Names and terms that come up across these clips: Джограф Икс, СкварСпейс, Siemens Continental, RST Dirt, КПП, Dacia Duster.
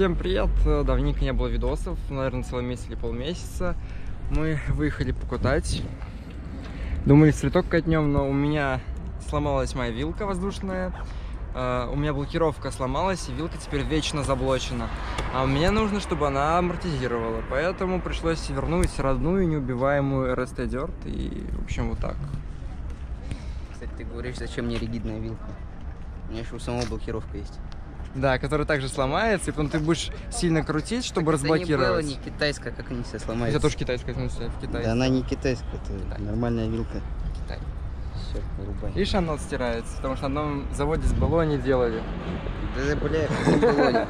Всем привет! Давненько не было видосов, наверное, целый месяц или полмесяца. Мы выехали покутать. Думали, цветок катнем, но у меня сломалась моя вилка воздушная. У меня блокировка сломалась, и вилка теперь вечно заблочена. А мне нужно, чтобы она амортизировала. Поэтому пришлось вернуть родную неубиваемую RST Dirt. И, в общем, вот так. Кстати, ты говоришь, зачем мне ригидная вилка? У меня еще у самого блокировка есть. Да, которая также сломается, и потом ты будешь сильно крутить, чтобы так разблокировать. Это не было, не китайская, как они все сломаются. Это тоже китайская, в Китае. Да она не китайская, это Китай. Нормальная вилка. Китай. Все, вырубай. Видишь, оно стирается, потому что на одном заводе с баллони делали. Да, бля, баллони.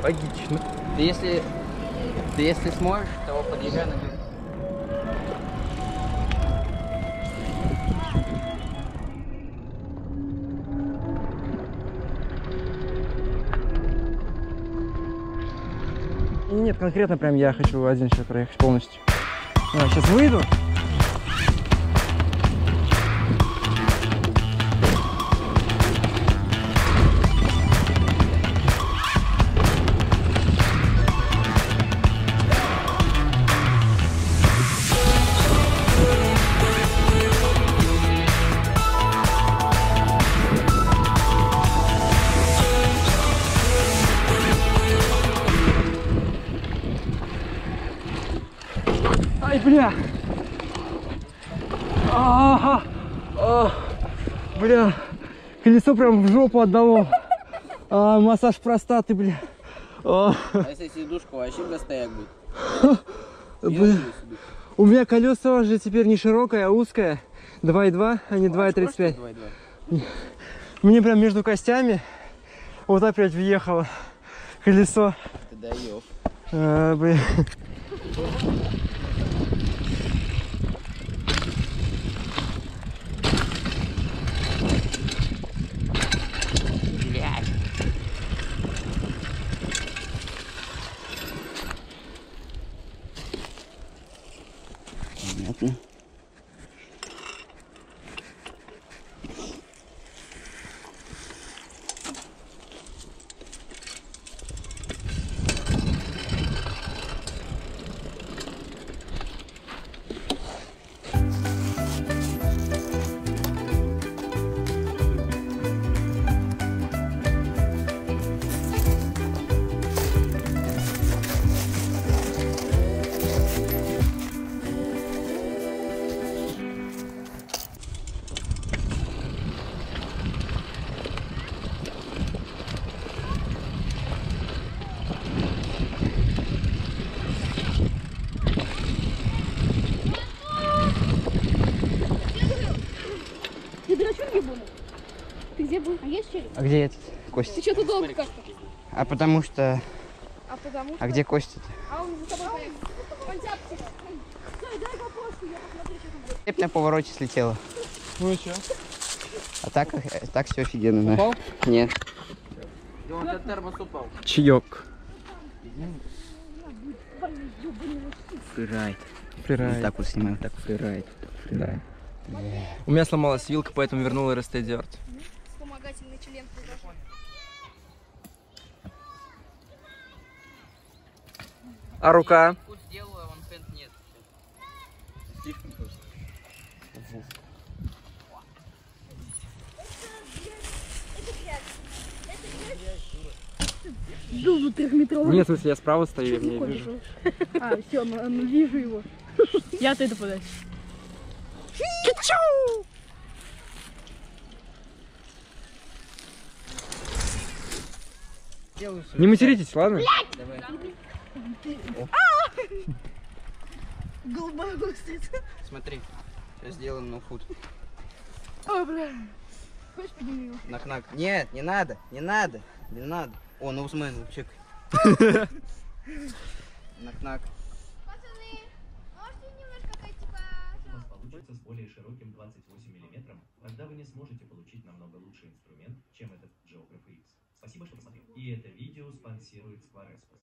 Логично. Ты если сможешь, то подъезжай на вилку. Нет, конкретно прям я хочу один сейчас проехать полностью. А, сейчас выйду. Ай, бля! Бля! Колесо прям в жопу отдало. Массаж простаты, бля. А если сидушку, вообще достояк будет. У меня колеса уже теперь не широкое, а узкое. 2,2, а не 2,35. Мне прям между костями вот опять въехало колесо. Ты даёшь. Бля. Понятно. А где этот? Костя. Ты что тут долго как-то? А потому что... А где Костя-то? А он за тобой поехал. Он тяпчик. Стой, дай попозку, я посмотрю, что там будет. Цепь на повороте слетела. Ну и что? А так все офигенно. Упал? Нет. Да он от термос упал. Чаек. Фрирайд. Вот так вот снимаем, так фрирайд. Да. У меня сломалась вилка, поэтому вернул RST Dirt. Вспомогательный член. А рука? Кут сделаю, а ванхенд нет. Слишком просто. Дулу трехметровый. Нет, в смысле, я справа стою, я не вижу. А, все, ну вижу его. Я отойду подальше. Кичу! Не материтесь, ладно? Давай. Глубоко стоит. Смотри, сейчас сделаем ноу-фуд. О, бля. Хочешь подними его? Нак-нак. Нет, не надо, не надо, не надо. О, ноусмен, чек. Нак-нак. С более широким 28 мм, тогда вы не сможете получить намного лучший инструмент, чем этот Джограф Икс. Спасибо, что посмотрели. И это видео спонсирует СкварСпейс.